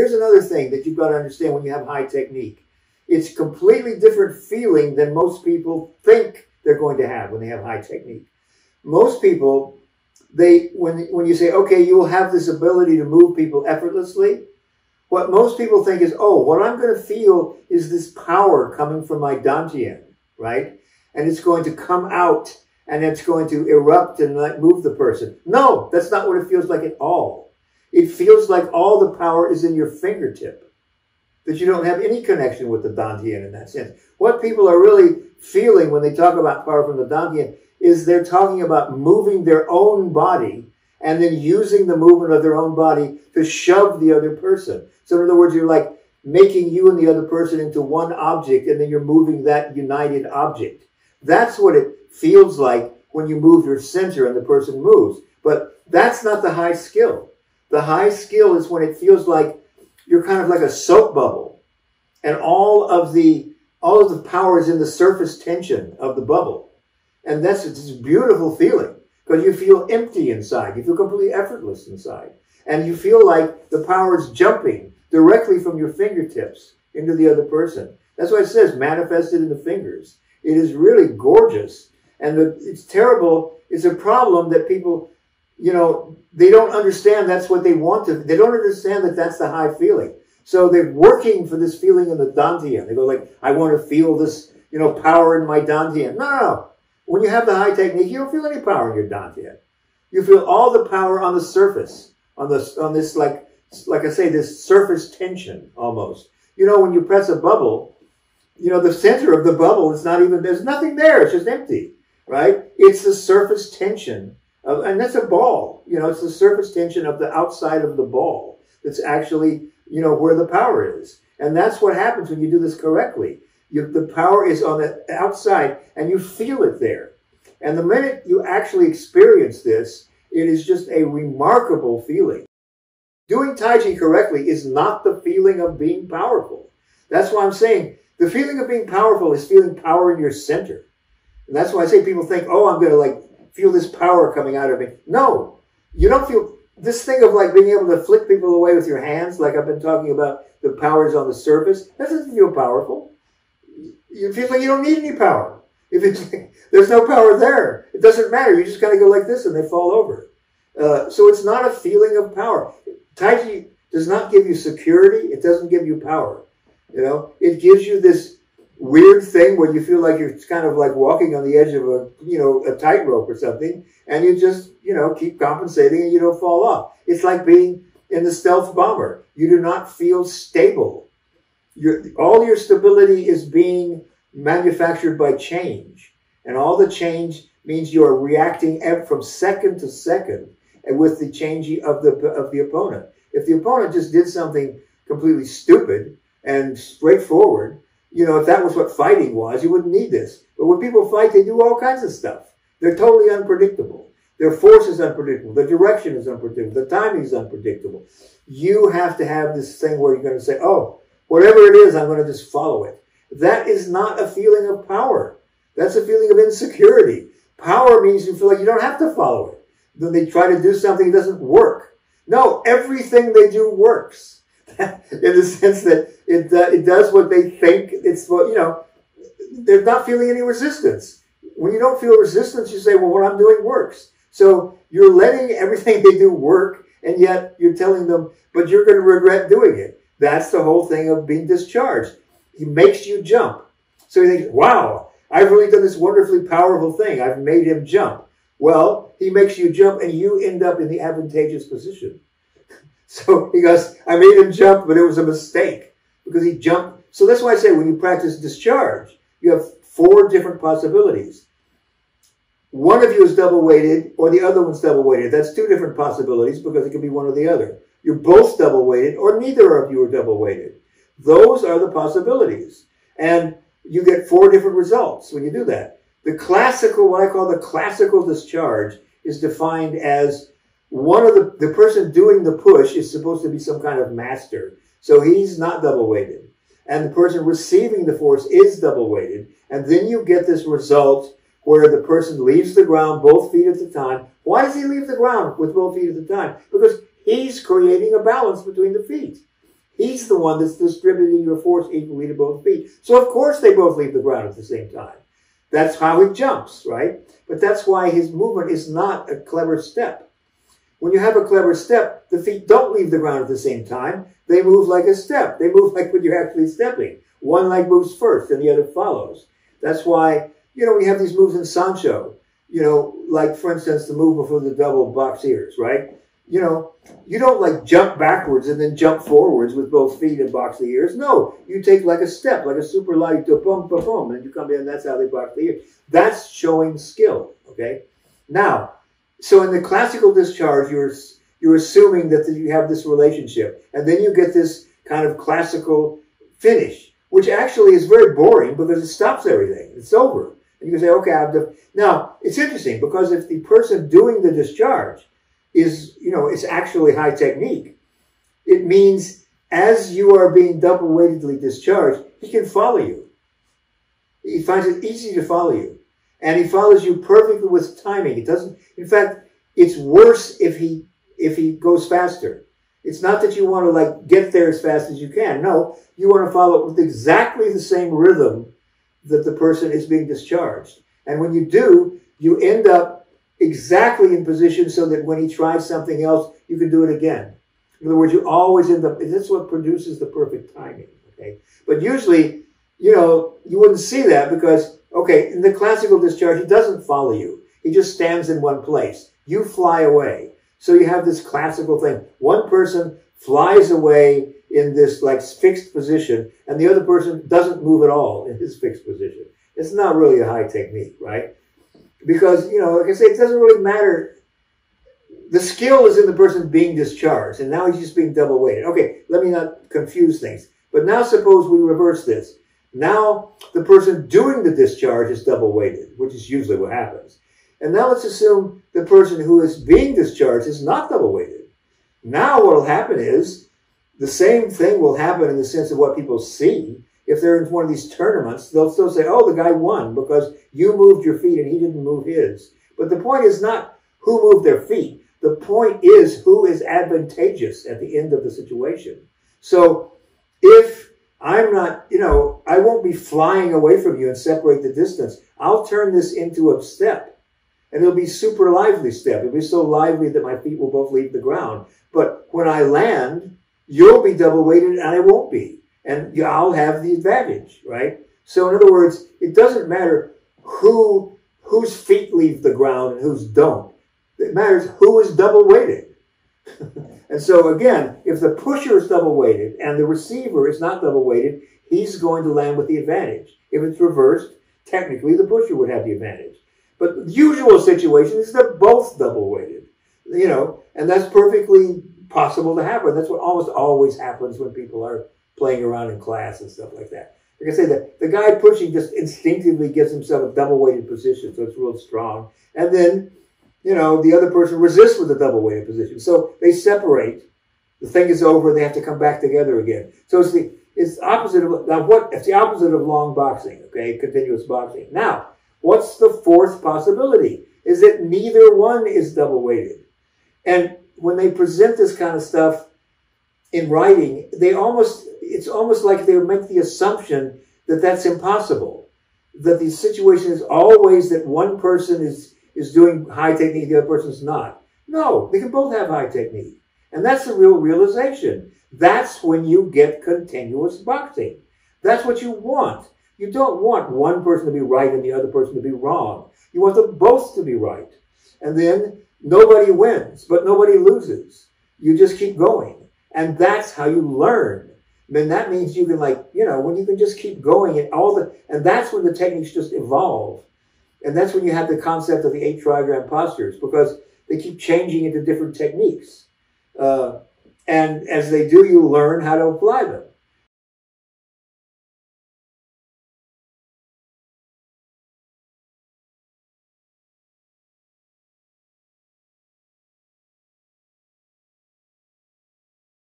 Here's another thing that you've got to understand when you have high technique. It's a completely different feeling than most people think they're going to have when they have high technique. Most people, when you say, okay, you will have this ability to move people effortlessly, what most people think is, oh, what I'm going to feel is this power coming from my Dantian, right? And it's going to come out and it's going to erupt and move the person. No, that's not what it feels like at all. It feels like all the power is in your fingertip, that you don't have any connection with the Dantian in that sense. What people are really feeling when they talk about power from the Dantian is they're talking about moving their own body and then using the movement of their own body to shove the other person. So in other words, you're like making you and the other person into one object, and then you're moving that united object. That's what it feels like when you move your center and the person moves. But that's not the high skill. The high skill is when it feels like you're kind of like a soap bubble, and all of the power is in the surface tension of the bubble. And that's this beautiful feeling, because you feel empty inside. You feel completely effortless inside. And you feel like the power is jumping directly from your fingertips into the other person. That's why it says manifested in the fingers. It is really gorgeous. And it's terrible. It's a problem that people, you know, they don't understand that's what they want to. They don't understand that that's the high feeling. So they're working for this feeling in the Dantian. They go like, I want to feel this, you know, power in my Dantian. No, no, no. When you have the high technique, you don't feel any power in your Dantian. You feel all the power on the surface, on this like I say, this surface tension almost. You know, when you press a bubble, you know, the center of the bubble is not even, there's nothing there. It's just empty, right? It's the surface tension of, and that's a ball. You know, it's the surface tension of the outside of the ball. That's actually, you know, where the power is. And that's what happens when you do this correctly. The power is on the outside, and you feel it there. And the minute you actually experience this, it is just a remarkable feeling. Doing Tai Chi correctly is not the feeling of being powerful. That's why I'm saying the feeling of being powerful is feeling power in your center. And that's why I say people think, oh, I'm going to like feel this power coming out of me. No, you don't feel this thing of like being able to flick people away with your hands, like I've been talking about the powers on the surface. That doesn't feel powerful. You feel like you don't need any power. If it's like, there's no power there, it doesn't matter. You just kind of go like this and they fall over. So it's not a feeling of power. Tai Chi does not give you security. It doesn't give you power. You know, it gives you this weird thing where you feel like you're kind of like walking on the edge of a, you know, a tightrope or something. And you just, you know, keep compensating and you don't fall off. It's like being in the stealth bomber. You do not feel stable. All your stability is being manufactured by change. And all the change means you are reacting from second to second with the change of the opponent. If the opponent just did something completely stupid and straightforward, you know, if that was what fighting was, you wouldn't need this. But when people fight, they do all kinds of stuff. They're totally unpredictable. Their force is unpredictable. The direction is unpredictable. The timing is unpredictable. You have to have this thing where you're going to say, oh, whatever it is, I'm going to just follow it. That is not a feeling of power. That's a feeling of insecurity. Power means you feel like you don't have to follow it. Then they try to do something that doesn't work. No, everything they do works in the sense that it does what they think. It's what, you know, they're not feeling any resistance. When you don't feel resistance, you say, well, what I'm doing works. So you're letting everything they do work, and yet you're telling them, but you're going to regret doing it. That's the whole thing of being discharged. He makes you jump. So he thinks, wow, I've really done this wonderfully powerful thing. I've made him jump. Well, he makes you jump and you end up in the advantageous position. So he goes, I made him jump, but it was a mistake because he jumped. So that's why I say when you practice discharge, you have four different possibilities. One of you is double weighted or the other one's double weighted. That's two different possibilities because it can be one or the other. You're both double-weighted, or neither of you are double-weighted. Those are the possibilities. And you get four different results when you do that. The classical, what I call the classical discharge, is defined as one of the person doing the push is supposed to be some kind of master. So he's not double-weighted. And the person receiving the force is double-weighted. And then you get this result where the person leaves the ground both feet at the time. Why does he leave the ground with both feet at the time? Because he's creating a balance between the feet. He's the one that's distributing your force equally to both feet. So, of course, they both leave the ground at the same time. That's how he jumps, right? But that's why his movement is not a clever step. When you have a clever step, the feet don't leave the ground at the same time. They move like a step. They move like when you're actually stepping. One leg moves first and the other follows. That's why, you know, we have these moves in Sancho, you know, like, for instance, the move before the double box ears, right? You know, you don't like jump backwards and then jump forwards with both feet and box the ears. No, you take like a step, like a super light, boom, boom, boom, and you come in, and that's how they box the ears. That's showing skill, okay? Now, so in the classical discharge, you're assuming that you have this relationship, and then you get this kind of classical finish, which actually is very boring because it stops everything. It's over. And you can say, okay, I've done. Now, it's interesting because if the person doing the discharge is, you know, it's actually high technique, it means as you are being double-weightedly discharged, he can follow you. He finds it easy to follow you. And he follows you perfectly with timing. It doesn't, in fact, it's worse if he goes faster. It's not that you want to like get there as fast as you can. No, you want to follow it with exactly the same rhythm that the person is being discharged. And when you do, you end up exactly in position so that when he tries something else, you can do it again. In other words, you always end up, and that's what produces the perfect timing, okay? But usually, you know, you wouldn't see that because, okay, in the classical discharge, he doesn't follow you. He just stands in one place. You fly away. So you have this classical thing. One person flies away in this like fixed position, and the other person doesn't move at all in his fixed position. It's not really a high technique, right? Because, you know, like I say, it doesn't really matter. The skill is in the person being discharged, and now he's just being double-weighted. Okay, let me not confuse things. But now suppose we reverse this. Now the person doing the discharge is double-weighted, which is usually what happens. And now let's assume the person who is being discharged is not double-weighted. Now what will happen is the same thing will happen in the sense of what people see. If they're in one of these tournaments, they'll still say, oh, the guy won because you moved your feet and he didn't move his. But the point is not who moved their feet. The point is who is advantageous at the end of the situation. So if I'm not, you know, I won't be flying away from you and separate the distance. I'll turn this into a step. And it'll be super lively step. It'll be so lively that my feet will both leave the ground. But when I land, you'll be double-weighted and I won't be. And I'll have the advantage, right? So in other words, it doesn't matter whose feet leave the ground and whose don't. It matters who is double-weighted. And so again, if the pusher is double-weighted and the receiver is not double-weighted, he's going to land with the advantage. If it's reversed, technically the pusher would have the advantage. But the usual situation is they're both double-weighted, you know, and that's perfectly possible to happen. That's what almost always happens when people are playing around in class and stuff like that. Like I say, the guy pushing just instinctively gives himself a double-weighted position, so it's real strong. And then, you know, the other person resists with a double-weighted position. So they separate. The thing is over, and they have to come back together again. So it's the opposite of long boxing, okay, continuous boxing. Now, what's the fourth possibility? Is that neither one is double-weighted. And when they present this kind of stuff in writing, it's almost like they make the assumption that that's impossible, that the situation is always that one person is doing high technique, the other person's not. No, they can both have high technique. And that's the real realization. That's when you get continuous boxing. That's what you want. You don't want one person to be right and the other person to be wrong. You want them both to be right. And then nobody wins, but nobody loses. You just keep going. And that's how you learn. And that means you can like, you know, when you can just keep going and and that's when the techniques just evolve. And that's when you have the concept of the 8 trigram postures, because they keep changing into different techniques. And as they do, you learn how to apply them.